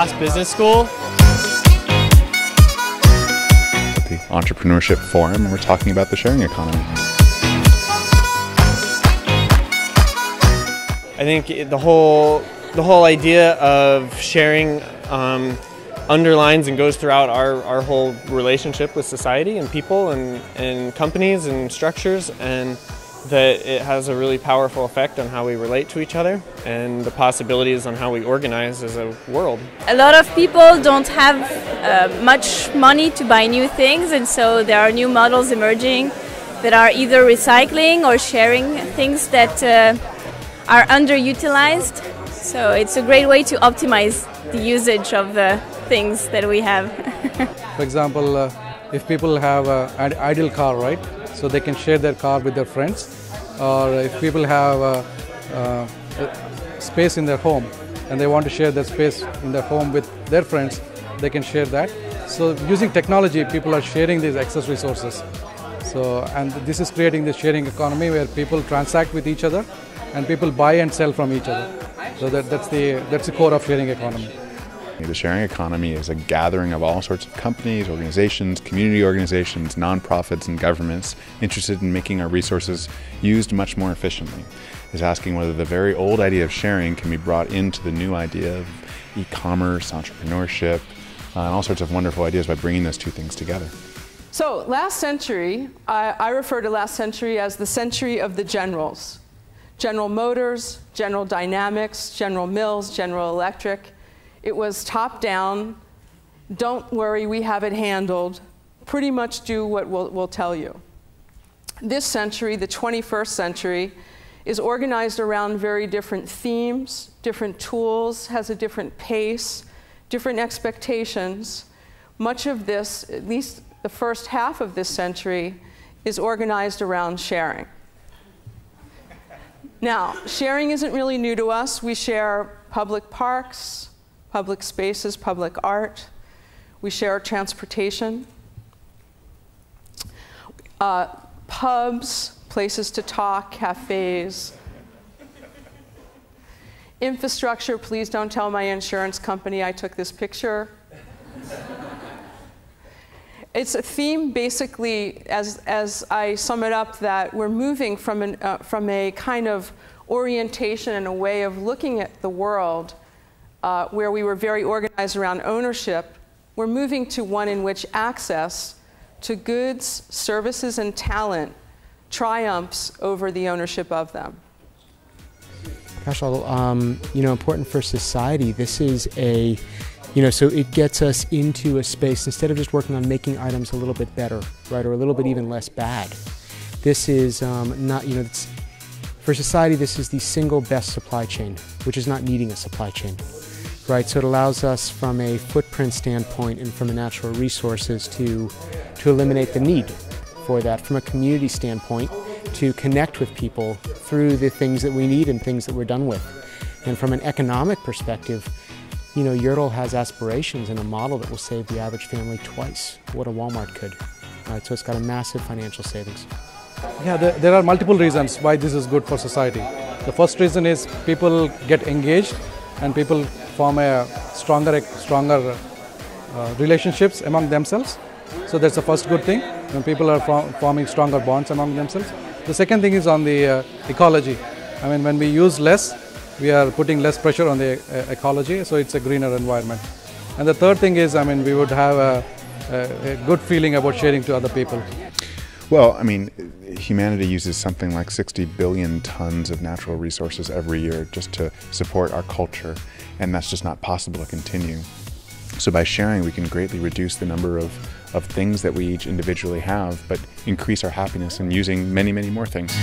Haas Business School. The Entrepreneurship Forum, and we're talking about the sharing economy. I think the whole idea of sharing underlines and goes throughout our whole relationship with society and people and companies and structures, and that it has a really powerful effect on how we relate to each other and the possibilities on how we organize as a world. A lot of people don't have much money to buy new things, and so there are new models emerging that are either recycling or sharing things that are underutilized. So it's a great way to optimize the usage of the things that we have. For example, if people have an idle car, right? So they can share their car with their friends, or if people have space in their home and they want to share that space in their home with their friends, they can share that. So using technology, people are sharing these excess resources. So, and this is creating the sharing economy where people transact with each other and people buy and sell from each other. So that's the core of sharing economy. The sharing economy is a gathering of all sorts of companies, organizations, community organizations, nonprofits, and governments interested in making our resources used much more efficiently. It's asking whether the very old idea of sharing can be brought into the new idea of e-commerce, entrepreneurship, and all sorts of wonderful ideas by bringing those two things together. So last century, I refer to last century as the century of the generals. General Motors, General Dynamics, General Mills, General Electric. It was top down, don't worry, we have it handled, pretty much do what we'll tell you. This century, the 21st century, is organized around very different themes, different tools, has a different pace, different expectations. Much of this, at least the first half of this century, is organized around sharing. Now, sharing isn't really new to us. We share public parks, public spaces, public art. We share transportation, pubs, places to talk, cafes, infrastructure. Please don't tell my insurance company I took this picture. It's a theme, basically, as I sum it up, that we're moving from a kind of orientation and a way of looking at the world where we were very organized around ownership. We're moving to one in which access to goods, services, and talent triumphs over the ownership of them. Gosh, you know, important for society. This is a, you know, so it gets us into a space instead of just working on making items a little bit better, right, or a little bit even less bad. This is not, you know, it's, for society, this is the single best supply chain, which is not needing a supply chain. Right, so it allows us from a footprint standpoint and from a natural resources to eliminate the need for that. From a community standpoint, to connect with people through the things that we need and things that we're done with. And from an economic perspective, you know, Yerdle has aspirations and a model that will save the average family twice what a Walmart could. Right, so it's got a massive financial savings. Yeah, there are multiple reasons why this is good for society. The first reason is people get engaged and people form a stronger relationships among themselves. So that's the first good thing, when people are forming stronger bonds among themselves. The second thing is on the ecology. I mean, when we use less, we are putting less pressure on the ecology, so it's a greener environment. And the third thing is, I mean, we would have a good feeling about sharing to other people. Well, I mean, humanity uses something like 60 billion tons of natural resources every year just to support our culture, and that's just not possible to continue. So by sharing, we can greatly reduce the number of things that we each individually have, but increase our happiness in using many, many more things.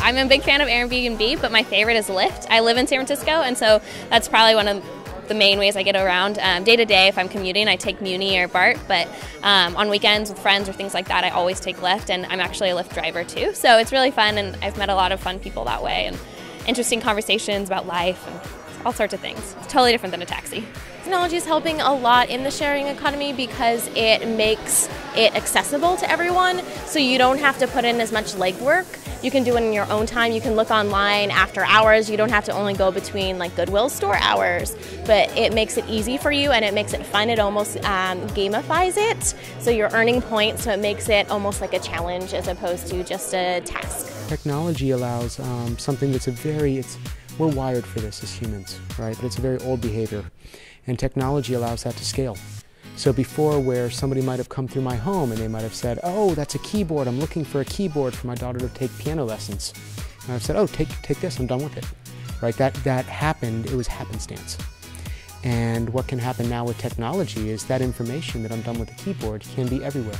I'm a big fan of Airbnb, but my favorite is Lyft. I live in San Francisco, and so that's probably one of the main ways I get around. Day to day, if I'm commuting, I take Muni or BART, but on weekends with friends or things like that, I always take Lyft, and I'm actually a Lyft driver too, so it's really fun, and I've met a lot of fun people that way, and interesting conversations about life, and it's all sorts of things. It's totally different than a taxi. Technology is helping a lot in the sharing economy because it makes it accessible to everyone, so you don't have to put in as much legwork. You can do it in your own time. You can look online after hours. You don't have to only go between like Goodwill store hours, but it makes it easy for you and it makes it fun. It almost gamifies it, so you're earning points, so it makes it almost like a challenge as opposed to just a task. Technology allows something that's we're wired for this as humans, right? But it's a very old behavior, and technology allows that to scale. So before, where somebody might have come through my home and they might have said, oh, that's a keyboard, I'm looking for a keyboard for my daughter to take piano lessons. And I've said, oh, take this, I'm done with it. Right, that happened, it was happenstance. And what can happen now with technology is that information that I'm done with the keyboard can be everywhere.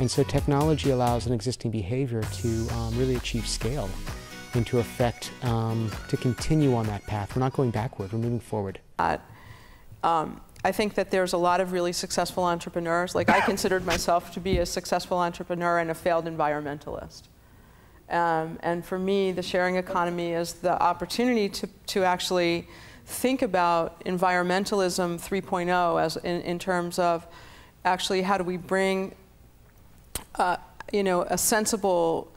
And so technology allows an existing behavior to really achieve scale and to affect, to continue on that path. We're not going backward, we're moving forward. I think that there's a lot of really successful entrepreneurs. Like, I considered myself to be a successful entrepreneur and a failed environmentalist. And for me, the sharing economy is the opportunity to actually think about environmentalism 3.0 as in terms of actually how do we bring a sensible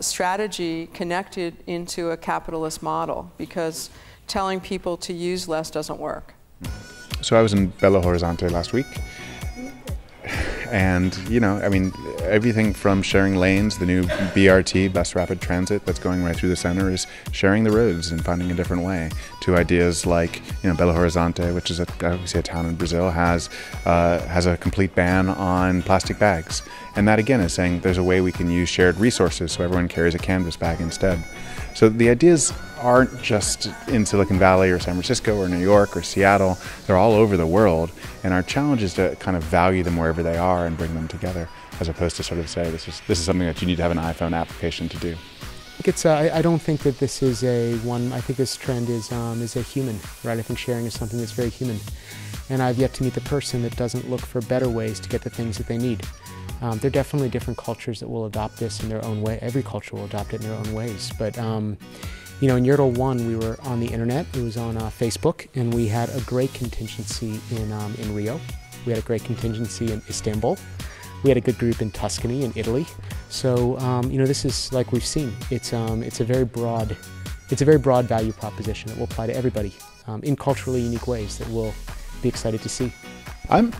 strategy connected into a capitalist model, because telling people to use less doesn't work. So I was in Belo Horizonte last week, and I mean, everything from sharing lanes, the new BRT, bus rapid transit, that's going right through the center, is sharing the roads and finding a different way, to ideas like, Belo Horizonte, which is obviously a town in Brazil, has a complete ban on plastic bags. And that again is saying there's a way we can use shared resources, so everyone carries a canvas bag instead. So the ideas aren't just in Silicon Valley or San Francisco or New York or Seattle. They're all over the world, and our challenge is to kind of value them wherever they are and bring them together, as opposed to sort of say this is something that you need to have an iPhone application to do. I don't think that this is a one. I think this trend is a human, right? I think sharing is something that's very human, and I've yet to meet the person that doesn't look for better ways to get the things that they need. There are definitely different cultures that will adopt this in their own way. Every culture will adopt it in their own ways, but in Yerdle 1, we were on the internet. It was on Facebook, and we had a great contingency in Rio. We had a great contingency in Istanbul. We had a good group in Tuscany and Italy. So this is, like we've seen, it's a very broad value proposition that will apply to everybody in culturally unique ways that we'll be excited to see. I'm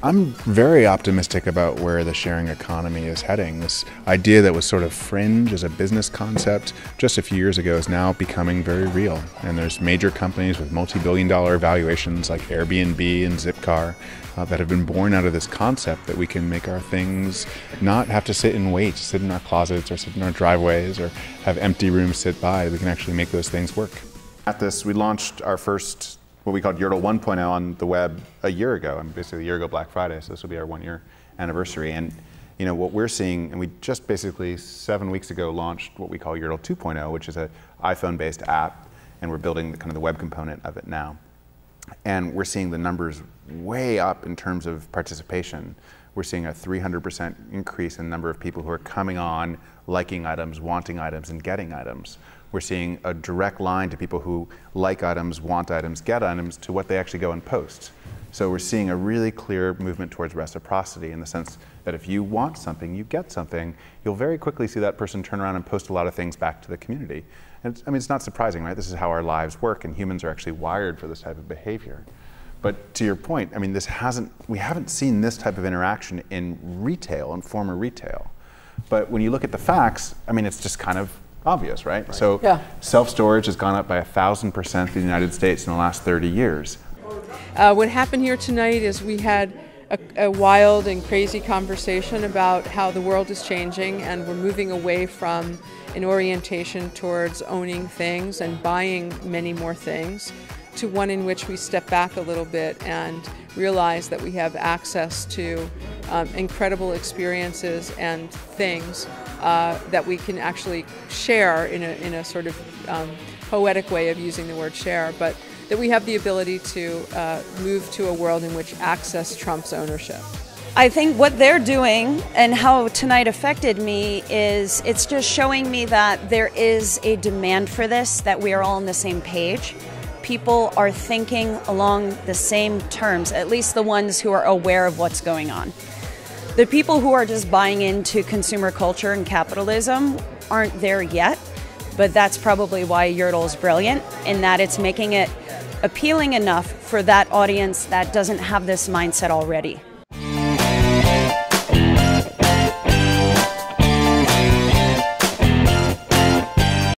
very optimistic about where the sharing economy is heading. This idea that was sort of fringe as a business concept just a few years ago is now becoming very real. And there's major companies with multi-billion-dollar valuations like Airbnb and Zipcar that have been born out of this concept that we can make our things, not have to sit and wait, sit in our closets or sit in our driveways or have empty rooms sit by. We can actually make those things work. At this, we launched our first, what we called Yerdle 1.0 on the web a year ago, and basically a year ago Black Friday, so this will be our 1 year anniversary. And what we're seeing, and we just basically 7 weeks ago launched what we call Yerdle 2.0, which is an iPhone-based app, and we're building the web component of it now. And we're seeing the numbers way up in terms of participation. We're seeing a 300% increase in the number of people who are coming on, liking items, wanting items, and getting items. We're seeing a direct line to people who like items, want items, get items, to what they actually go and post. So we're seeing a really clear movement towards reciprocity, in the sense that if you want something, you get something. You'll very quickly see that person turn around and post a lot of things back to the community. And it's not surprising, right? This is how our lives work, and humans are actually wired for this type of behavior. But to your point, we haven't seen this type of interaction in retail, in former retail. But when you look at the facts, it's just kind of obvious, right? So yeah. Self-storage has gone up by 1,000% in the United States in the last 30 years. What happened here tonight is we had a wild and crazy conversation about how the world is changing, and we're moving away from an orientation towards owning things and buying many more things, to one in which we step back a little bit and realize that we have access to incredible experiences and things that we can actually share in a sort of poetic way of using the word share, but that we have the ability to move to a world in which access trumps ownership. I think what they're doing and how tonight affected me is it's just showing me that there is a demand for this, that we are all on the same page. people are thinking along the same terms, at least the ones who are aware of what's going on. The people who are just buying into consumer culture and capitalism aren't there yet, but that's probably why Yerdle is brilliant, in that it's making it appealing enough for that audience that doesn't have this mindset already.